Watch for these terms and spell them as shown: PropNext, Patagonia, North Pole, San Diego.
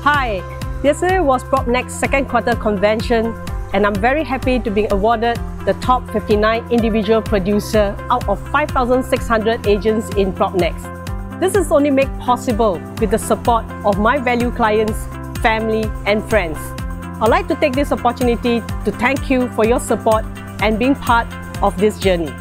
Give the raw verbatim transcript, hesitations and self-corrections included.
Hi, yesterday was PropNext's second quarter convention, and I'm very happy to be awarded the top fifty-nine individual producer out of five thousand six hundred agents in PropNext. This is only made possible with the support of my valued clients, family and friends. I'd like to take this opportunity to thank you for your support and being part of this journey.